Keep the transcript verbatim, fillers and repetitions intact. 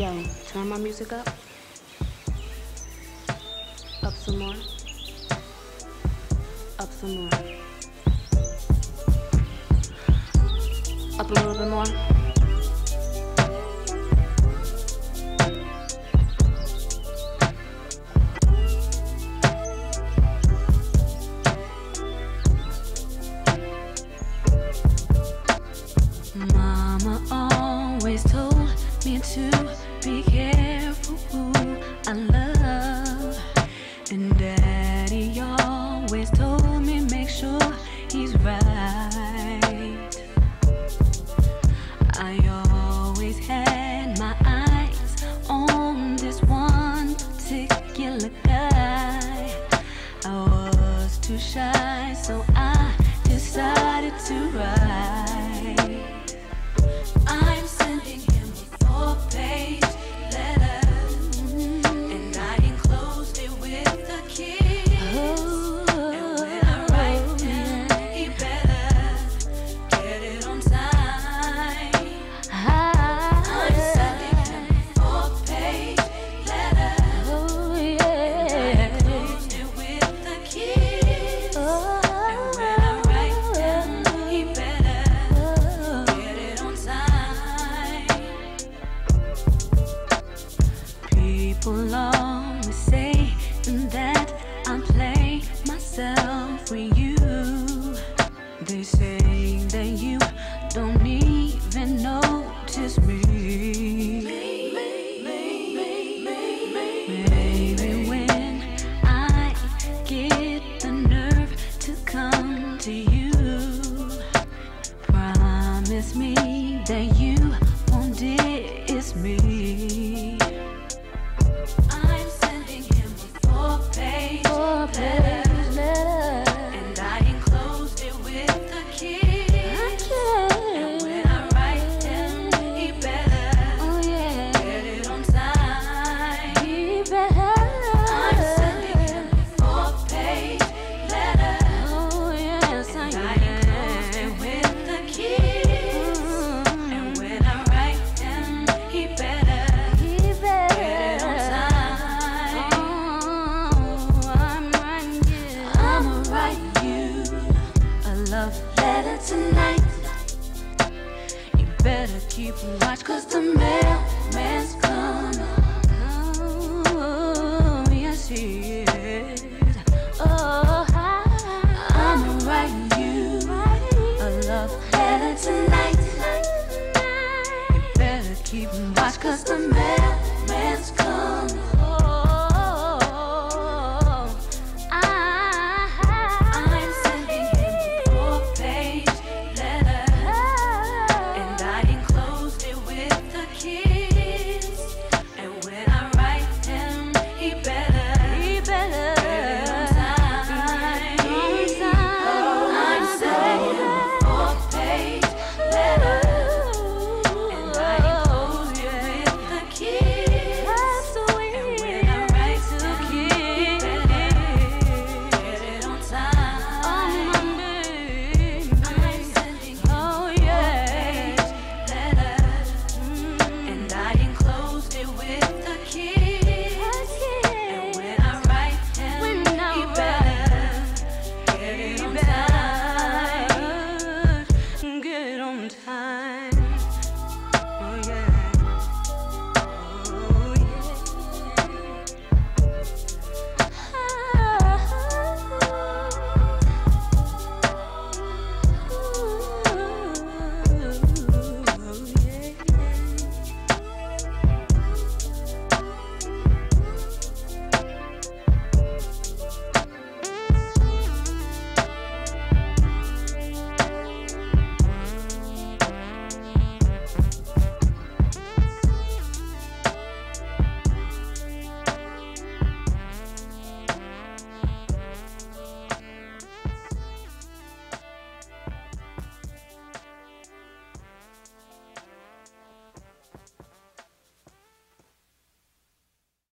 Yo, turn my music up. Up some more. Up some more. Up a little bit more. Mama always told me to be careful who I love, and Daddy always told me make sure he's right. I always had my eyes on this one particular guy. I was too shy, so I decided to write. I'm sending him a four-page letter, and I enclosed it with a kiss. Oh, and when I write him, he better get it on time. I, I'm sending him a four-page letter, oh, yeah, and I enclosed it with a kiss. Oh, and when I write him, he better get it on time. People always say that I play myself with you. They say that you don't even notice me. Maybe when I get the nerve to come to you, promise me that you won't diss me. I'm sending him a four-page letter, and I enclosed it with a kiss. And when I write him, he better Oh yeah, get it on time. he better. I'm sending him a four-page letter, Oh yes, I and I enclosed it with a kiss. And when I write him, he better He better. get it on time. Oh, I'm writing you. I'ma write you a love letter tonight. You better keep watch, cause the mailman's gonna. Oh, yes he is. Oh, I, I'ma write you a love letter tonight. You better keep watch, cause the mailman's